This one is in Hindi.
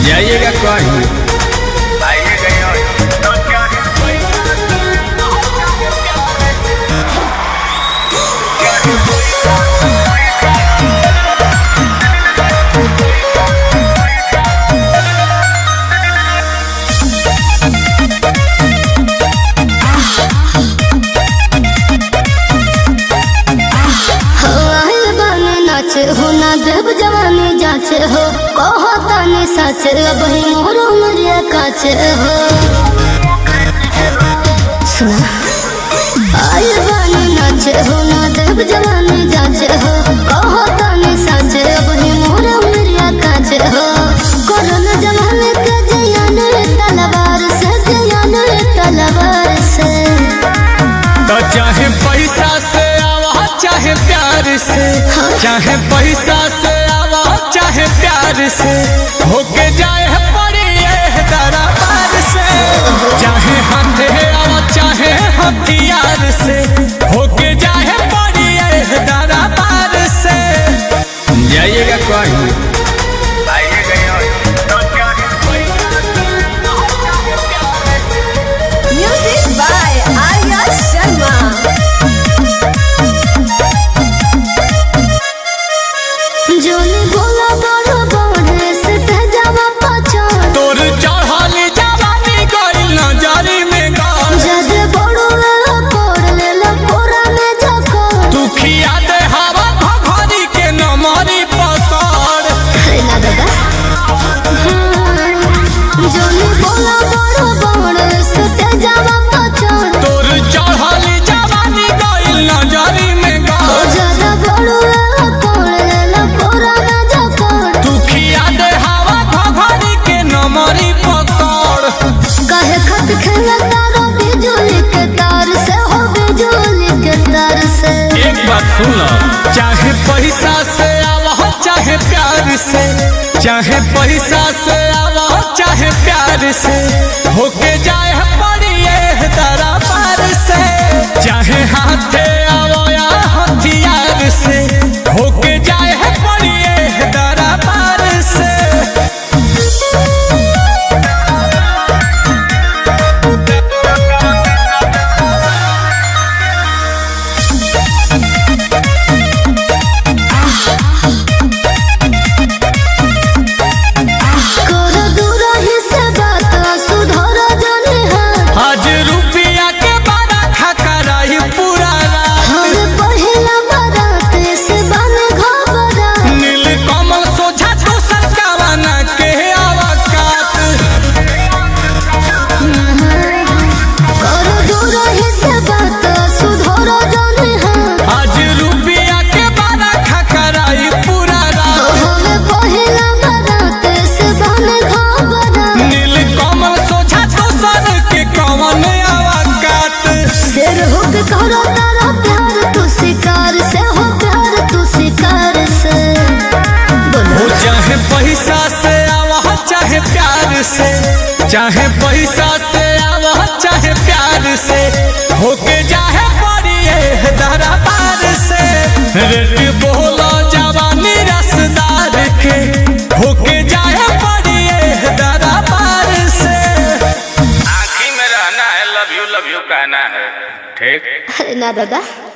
जाइएगा कहीं हो ना देव जवानी जाच हो कहो तानी साच अब ही मोर उमरिया काच हो। सुना आये बानी नाच हो ना देव जवानी जाच हो कहो तानी साच अब ही मोर उमरिया काच हो। करल जवानी के जयान रे तलवार से जयान रे तलवार से तो चाहे पैसा से आवा चाहे प्यार से चाहे पैसा से आवा चाहे प्यार से होके जाए पड़ी है दरबार से चाहे हाथे आवा चाहे हथियार से होके जाए पड़ी है दरबार से जाइएगा कहीं चाहे पैसा से आवा चाहे प्यार से चाहे पैसा से आवा चाहे प्यार से होके जाए पड़िए दरबार से चाहे हाथे आवा या हथियार से होके जाए पड़िए दरबार से। चाहे पैसा से आवा चाहे प्यार से होके जाए पड़िए दरबार से रेट बोलो जवानी रसदार के होके जाए पड़िए दरबार से। आखिर में रहना है लव यू कहना है ठीक है ना दादा।